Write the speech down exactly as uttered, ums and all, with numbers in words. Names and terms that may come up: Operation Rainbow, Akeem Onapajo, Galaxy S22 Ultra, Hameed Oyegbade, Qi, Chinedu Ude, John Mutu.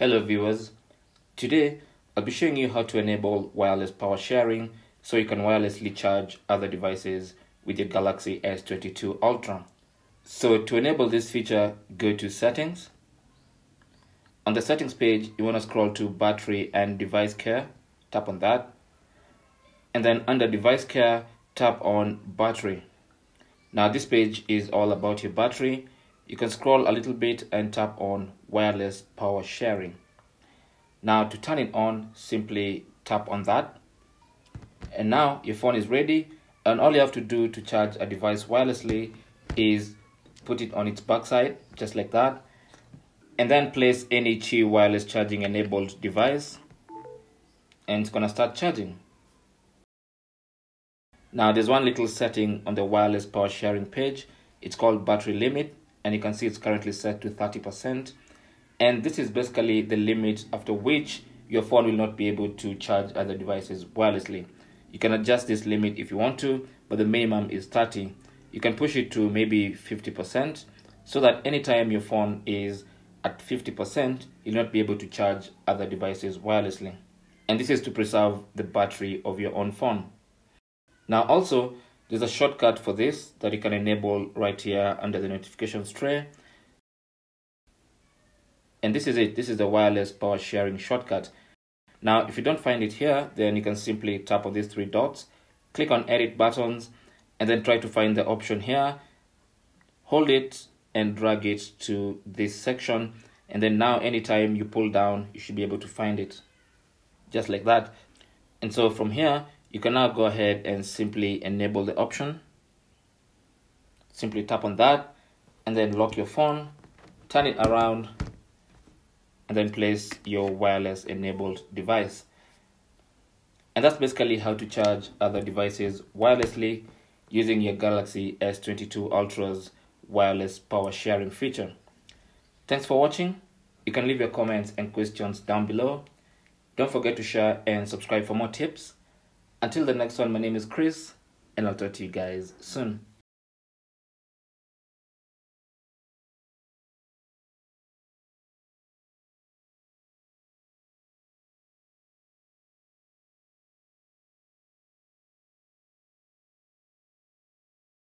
Hello viewers, today I'll be showing you how to enable wireless power sharing so you can wirelessly charge other devices with your Galaxy S twenty-two Ultra. So to enable this feature, go to settings. On the settings page, you want to scroll to battery and device care, tap on that. And then under device care, tap on battery. Now this page is all about your battery. You can scroll a little bit and tap on wireless power sharing. Now to turn it on, simply tap on that. And now your phone is ready, and all you have to do to charge a device wirelessly is put it on its backside, just like that, and then place any Qi wireless charging enabled device, and it's gonna start charging. Now there's one little setting on the wireless power sharing page. It's called battery limit, and you can see it's currently set to thirty percent, and this is basically the limit after which your phone will not be able to charge other devices wirelessly. You can adjust this limit if you want to, but the minimum is thirty. You can push it to maybe fifty percent, so that anytime your phone is at fifty percent, you'll not be able to charge other devices wirelessly. And this is to preserve the battery of your own phone. Now also, there's a shortcut for this that you can enable right here under the notifications tray. And this is it. This is the wireless power sharing shortcut. Now, if you don't find it here, then you can simply tap on these three dots, click on edit buttons, and then try to find the option here, hold it and drag it to this section. And then now anytime you pull down, you should be able to find it just like that. And so from here, you can now go ahead and simply enable the option. Simply tap on that and then lock your phone, turn it around, and then place your wireless enabled device. And that's basically how to charge other devices wirelessly using your Galaxy S twenty-two Ultra's wireless power sharing feature. Thanks for watching. You can leave your comments and questions down below. Don't forget to share and subscribe for more tips. Until the next one, my name is Chris, and I'll talk to you guys soon.